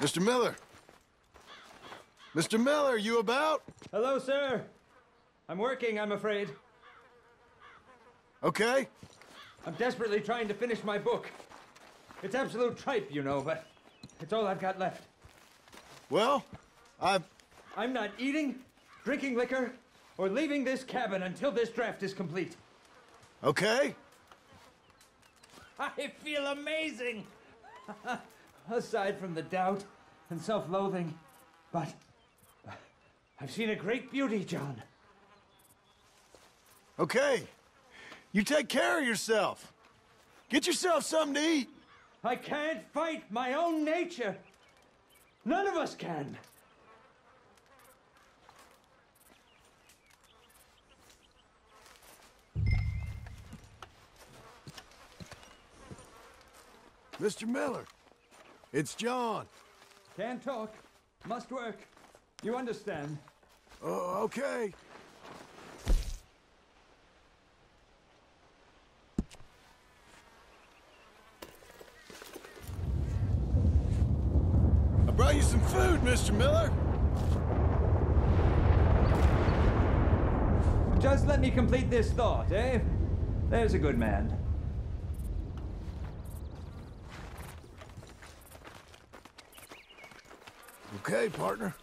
Mr. Miller! Mr. Miller, you about? Hello, sir. I'm working, I'm afraid. Okay. I'm desperately trying to finish my book. It's absolute tripe, you know, but it's all I've got left. Well, I'm not eating, drinking liquor, or leaving this cabin until this draft is complete. Okay. I feel amazing! Aside from the doubt and self-loathing, but I've seen a great beauty, John. Okay. You take care of yourself. Get yourself something to eat. I can't fight my own nature. None of us can. Mr. Miller, it's John. Can't talk. Must work. You understand? Oh, okay. I brought you some food, Mr. Miller. Just let me complete this thought, eh? There's a good man. Okay, partner.